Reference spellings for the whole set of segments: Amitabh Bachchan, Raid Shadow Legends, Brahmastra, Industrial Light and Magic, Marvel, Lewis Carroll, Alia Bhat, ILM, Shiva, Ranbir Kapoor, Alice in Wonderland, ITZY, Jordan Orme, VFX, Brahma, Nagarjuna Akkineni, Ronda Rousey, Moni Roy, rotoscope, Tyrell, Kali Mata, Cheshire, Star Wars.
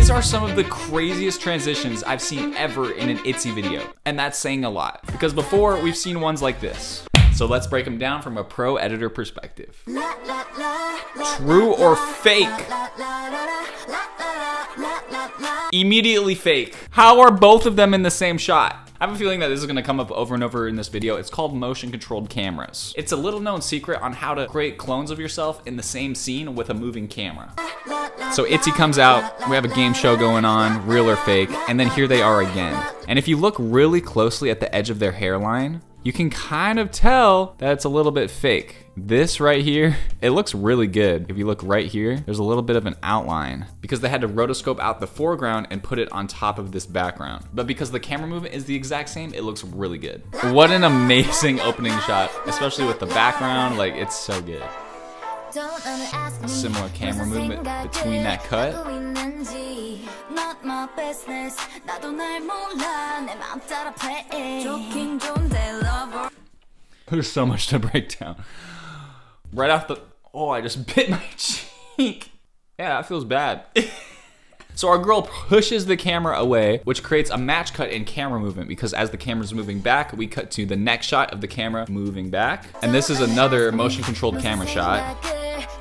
These are some of the craziest transitions I've seen ever in an ITZY video, and that's saying a lot, because before we've seen ones like this. So let's break them down from a pro editor perspective. True or fake? Immediately fake. How are both of them in the same shot? I have a feeling that this is gonna come up over and over in this video. It's called motion controlled cameras. It's a little known secret on how to create clones of yourself in the same scene with a moving camera. So ITZY comes out, we have a game show going on, real or fake, and then here they are again. And if you look really closely at the edge of their hairline, you can kind of tell that it's a little bit fake. This right here, it looks really good. If you look right here, there's a little bit of an outline because they had to rotoscope out the foreground and put it on top of this background. But because the camera movement is the exact same, it looks really good. What an amazing opening shot, especially with the background, like it's so good. A similar camera movement between that cut. There's so much to break down. Right off the... Oh, I just bit my cheek. Yeah, that feels bad. So our girl pushes the camera away, which creates a match cut in camera movement because as the camera's moving back, we cut to the next shot of the camera moving back. And this is another motion controlled camera shot.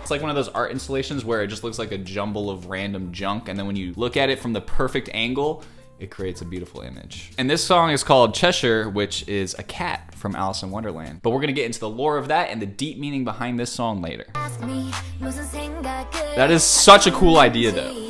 It's like one of those art installations where it just looks like a jumble of random junk. And then when you look at it from the perfect angle, it creates a beautiful image. And this song is called Cheshire, which is a cat from Alice in Wonderland. But we're gonna get into the lore of that and the deep meaning behind this song later. That is such a cool idea though.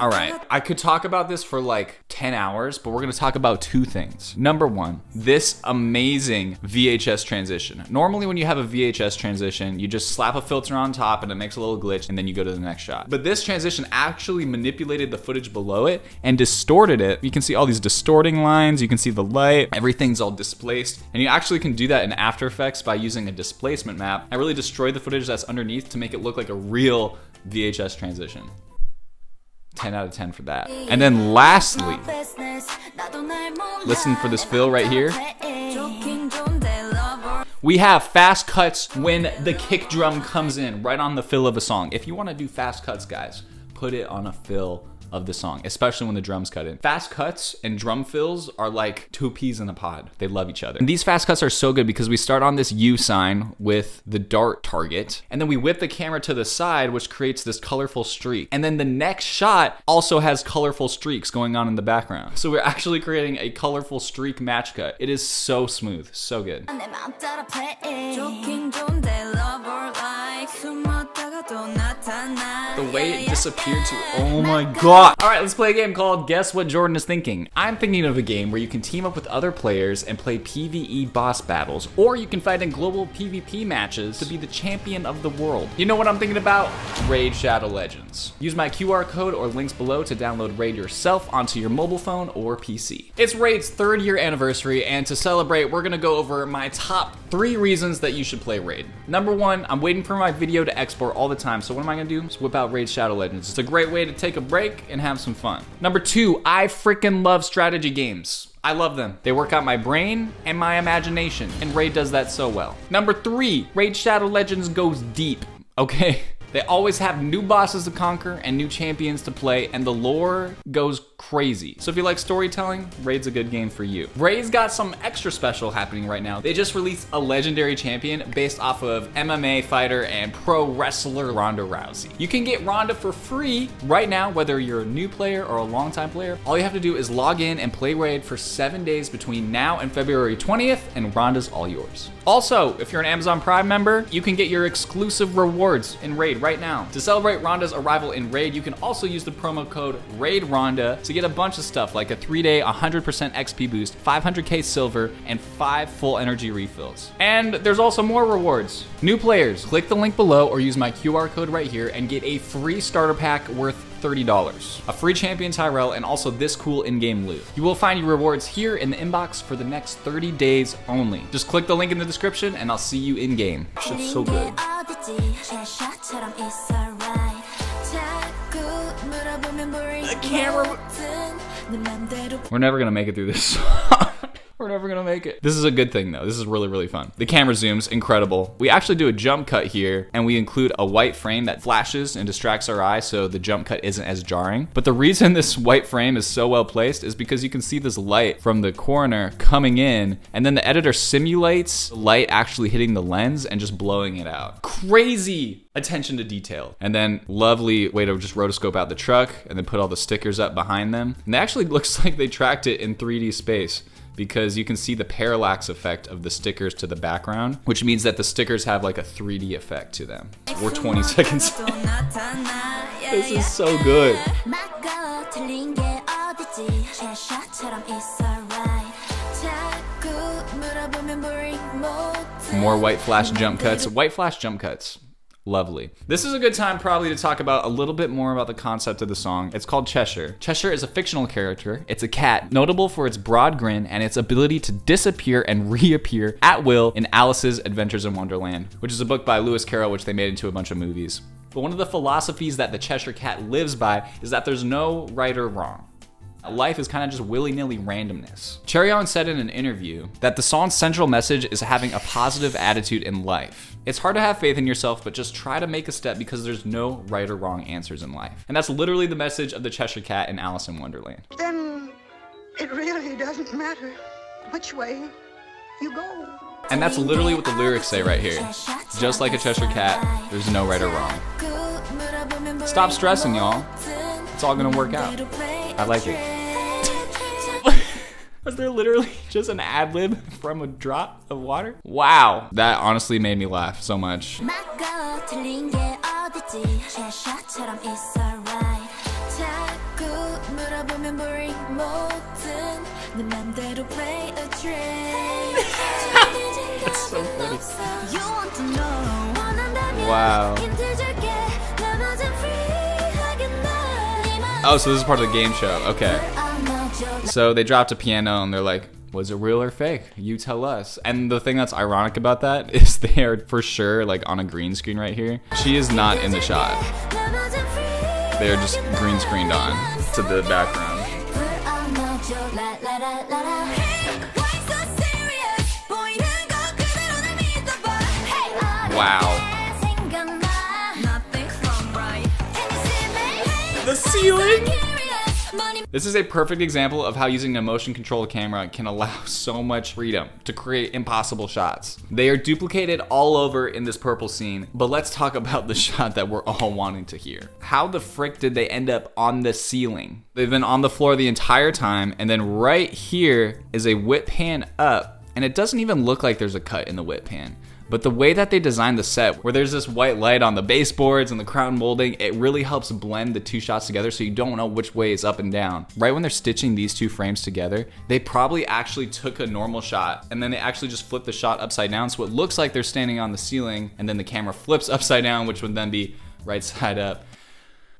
All right, I could talk about this for like 10 hours, but we're gonna talk about two things. Number one, this amazing VHS transition. Normally when you have a VHS transition, you just slap a filter on top and it makes a little glitch and then you go to the next shot. But this transition actually manipulated the footage below it and distorted it. You can see all these distorting lines, you can see the light, everything's all displaced. And you actually can do that in After Effects by using a displacement map. I really destroyed the footage that's underneath to make it look like a real VHS transition. 10 out of 10 for that. And then lastly, listen for this fill right here. We have fast cuts when the kick drum comes in right on the fill of a song. If you want to do fast cuts, guys, put it on a fill of the song, especially when the drums cut in. Fast cuts and drum fills are like two peas in a pod. They love each other. And these fast cuts are so good because we start on this U sign with the dart target, and then we whip the camera to the side, which creates this colorful streak. And then the next shot also has colorful streaks going on in the background. So we're actually creating a colorful streak match cut. It is so smooth, so good. The way it disappeared to, oh my god. All right, let's play a game called Guess What Jordan Is Thinking. I'm thinking of a game where you can team up with other players and play PvE boss battles, or you can fight in global PvP matches to be the champion of the world. You know what I'm thinking about? Raid Shadow Legends. Use my QR code or links below to download Raid yourself onto your mobile phone or PC. It's Raid's 3rd year anniversary, and to celebrate, we're gonna go over my top 3 reasons that you should play Raid. Number one, I'm waiting for my video to export all the time, so what am I gonna do? Just whip out Raid Shadow Legends. It's a great way to take a break and have some fun. Number two, I freaking love strategy games. I love them. They work out my brain and my imagination, and Raid does that so well. Number three, Raid Shadow Legends goes deep, okay? They always have new bosses to conquer and new champions to play, and the lore goes crazy. So if you like storytelling, Raid's a good game for you. Raid's got some extra special happening right now. They just released a legendary champion based off of MMA fighter and pro wrestler Ronda Rousey. You can get Ronda for free right now, whether you're a new player or a longtime player. All you have to do is log in and play Raid for 7 days between now and February 20th, and Ronda's all yours. Also, if you're an Amazon Prime member, you can get your exclusive rewards in Raid right now. To celebrate Ronda's arrival in Raid, you can also use the promo code RAIDRonda to get a bunch of stuff like a 3-day 100% XP boost, 500k silver, and 5 full energy refills. And there's also more rewards. New players, click the link below or use my QR code right here and get a free starter pack worth $30, a free champion Tyrell, and also this cool in-game loot. You will find your rewards here in the inbox for the next 30 days only. Just click the link in the description and I'll see you in-game. Shit's so good. The camera. We're never gonna make it through this song. We're never gonna make it. This is a good thing though. This is really, really fun. The camera zooms, incredible. We actually do a jump cut here and we include a white frame that flashes and distracts our eye so the jump cut isn't as jarring. But the reason this white frame is so well placed is because you can see this light from the corner coming in and then the editor simulates light actually hitting the lens and just blowing it out. Crazy attention to detail. And then lovely way to just rotoscope out the truck and then put all the stickers up behind them. And it actually looks like they tracked it in 3D space, because you can see the parallax effect of the stickers to the background, which means that the stickers have like a 3D effect to them. We're 20 seconds in. This is so good. More white flash jump cuts. White flash jump cuts. Lovely. This is a good time probably to talk about a little bit more about the concept of the song. It's called Cheshire. Cheshire is a fictional character. It's a cat, notable for its broad grin and its ability to disappear and reappear at will in Alice's Adventures in Wonderland, which is a book by Lewis Carroll, which they made into a bunch of movies. But one of the philosophies that the Cheshire Cat lives by is that there's no right or wrong. Life is kind of just willy-nilly randomness. Cherion said in an interview that the song's central message is having a positive attitude in life. It's hard to have faith in yourself, but just try to make a step because there's no right or wrong answers in life. And that's literally the message of the Cheshire Cat in Alice in Wonderland. Then it really doesn't matter which way you go. And that's literally what the lyrics say right here. Just like a Cheshire Cat, there's no right or wrong. Stop stressing, y'all. It's all gonna work out. I like it. Was there literally just an ad-lib from a drop of water? Wow. That honestly made me laugh so much. That's so funny. Wow. Oh, so this is part of the game show. Okay. So they dropped a piano and they're like, was it real or fake? You tell us. And the thing that's ironic about that is they are for sure like on a green screen right here. She is not in the shot. They're just green screened on to the background. Wow. The ceiling. This is a perfect example of how using a motion control camera can allow so much freedom to create impossible shots. They are duplicated all over in this purple scene, but let's talk about the shot that we're all wanting to hear. How the frick did they end up on the ceiling? They've been on the floor the entire time, and then right here is a whip pan up, and it doesn't even look like there's a cut in the whip pan. But the way that they designed the set, where there's this white light on the baseboards and the crown molding, it really helps blend the two shots together so you don't know which way is up and down. Right when they're stitching these two frames together, they probably actually took a normal shot and then they actually just flipped the shot upside down so it looks like they're standing on the ceiling and then the camera flips upside down, which would then be right side up.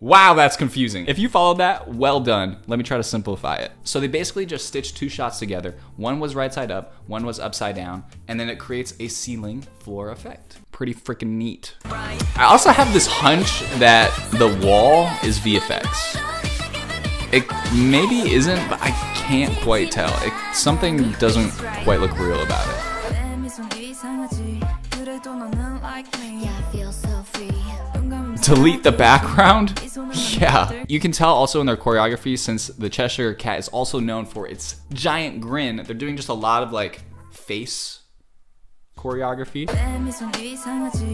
Wow, that's confusing. If you followed that, well done. Let me try to simplify it. So they basically just stitched two shots together. One was right side up, one was upside down, and then it creates a ceiling floor effect. Pretty freaking neat. I also have this hunch that the wall is VFX. It maybe isn't, but I can't quite tell. Something doesn't quite look real about it. Delete the background? Yeah. You can tell also in their choreography, since the Cheshire Cat is also known for its giant grin, they're doing just a lot of like face choreography.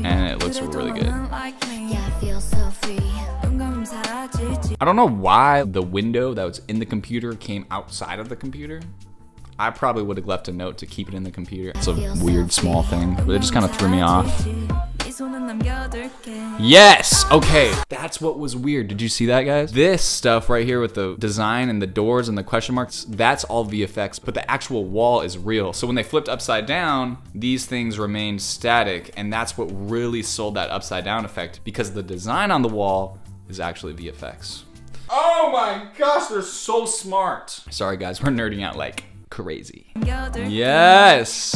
And it looks really good. I don't know why the window that was in the computer came outside of the computer. I probably would have left a note to keep it in the computer. It's a weird small thing, but it just kind of threw me off. Yes! Okay, that's what was weird. Did you see that, guys? This stuff right here with the design and the doors and the question marks, that's all VFX, but the actual wall is real. So when they flipped upside down, these things remained static, and that's what really sold that upside down effect, because the design on the wall is actually VFX. Oh my gosh, they're so smart. Sorry guys, we're nerding out like crazy. Yes!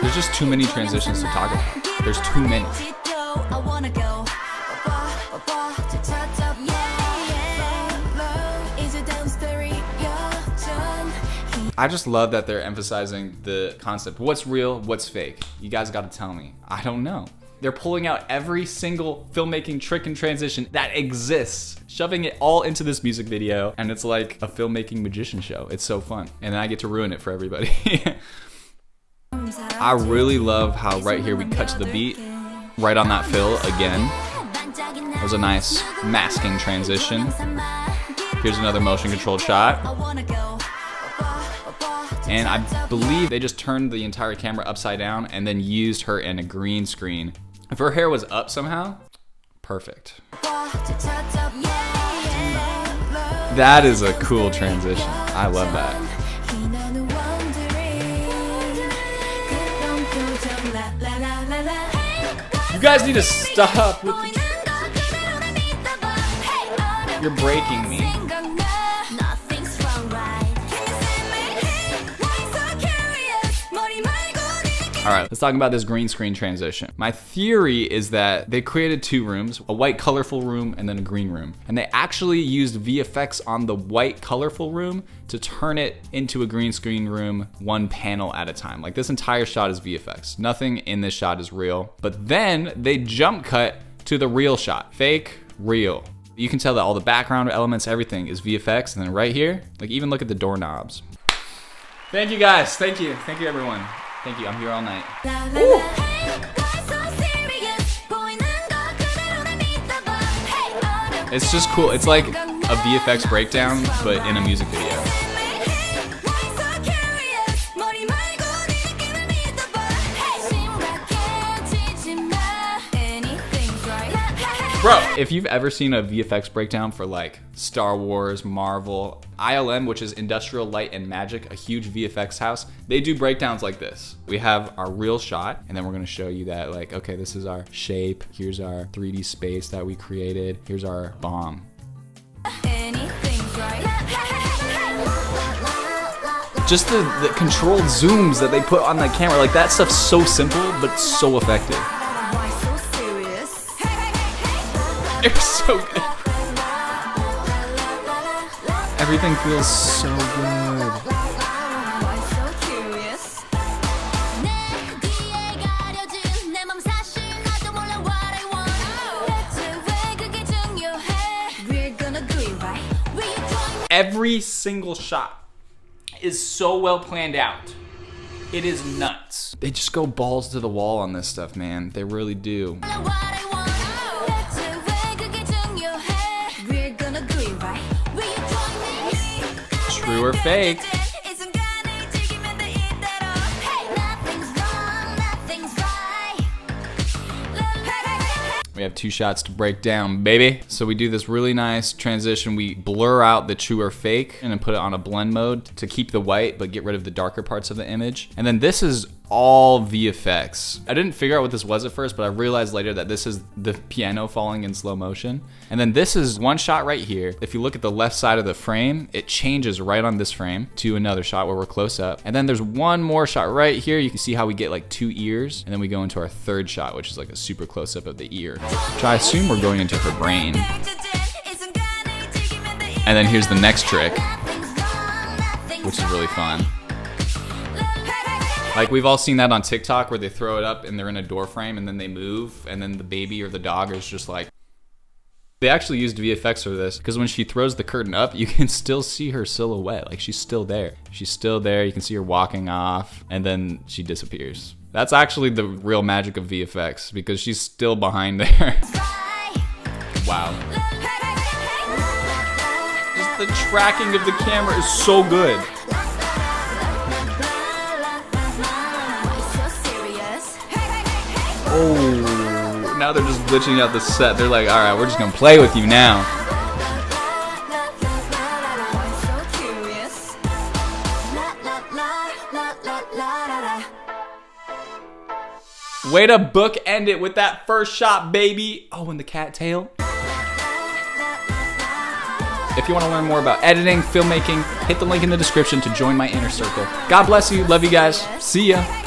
There's just too many transitions to talk about. There's too many. I just love that they're emphasizing the concept. What's real? What's fake? You guys gotta tell me. I don't know. They're pulling out every single filmmaking trick and transition that exists, shoving it all into this music video, and it's like a filmmaking magician show. It's so fun. And then I get to ruin it for everybody. I really love how right here we cut to the beat, right on that fill again. It was a nice masking transition. Here's another motion controlled shot. And I believe they just turned the entire camera upside down and then used her in a green screen. If her hair was up somehow, perfect. That is a cool transition. I love that. You guys need to stop with the... You're breaking me. All right, let's talk about this green screen transition. My theory is that they created two rooms, a white colorful room and then a green room. And they actually used VFX on the white colorful room to turn it into a green screen room one panel at a time. Like this entire shot is VFX. Nothing in this shot is real. But then they jump cut to the real shot. Fake, real. You can tell that all the background elements, everything is VFX. And then right here, like even look at the doorknobs. Thank you guys. Thank you. Thank you everyone. Thank you, I'm here all night. Ooh. It's just cool. It's like a VFX breakdown, but in a music video. Bro, if you've ever seen a VFX breakdown for like Star Wars, Marvel, ILM, which is Industrial Light and Magic, a huge VFX house, they do breakdowns like this. We have our real shot, and then we're gonna show you that like, okay, this is our shape, here's our 3D space that we created, here's our bomb. Just the controlled zooms that they put on the camera, like that stuff's so simple, but so effective. They're so good. Everything feels so good. Every single shot is so well planned out. It is nuts. They just go balls to the wall on this stuff, man. They really do. True or fake? We have two shots to break down, baby. So we do this really nice transition. We blur out the true or fake and then put it on a blend mode to keep the white, but get rid of the darker parts of the image. And then this is all VFX. I didn't figure out what this was at first, but I realized later that this is the piano falling in slow motion. And then this is one shot right here. If you look at the left side of the frame, it changes right on this frame to another shot where we're close up. And then there's one more shot right here. You can see how we get like two ears. And then we go into our third shot, which is like a super close up of the ear, which I assume we're going into her brain. And then here's the next trick, which is really fun. Like we've all seen that on TikTok where they throw it up and they're in a door frame and then they move and then the baby or the dog is just like... They actually used VFX for this because when she throws the curtain up, you can still see her silhouette. Like she's still there. She's still there. You can see her walking off and then she disappears. That's actually the real magic of VFX because she's still behind there. Wow. Just the tracking of the camera is so good. Oh, now they're just glitching out the set. They're like, all right, we're just gonna play with you now. Way to bookend it with that first shot, baby. Oh, and the cat tail. If you want to learn more about editing, filmmaking, hit the link in the description to join my inner circle. God bless you. Love you guys. See ya.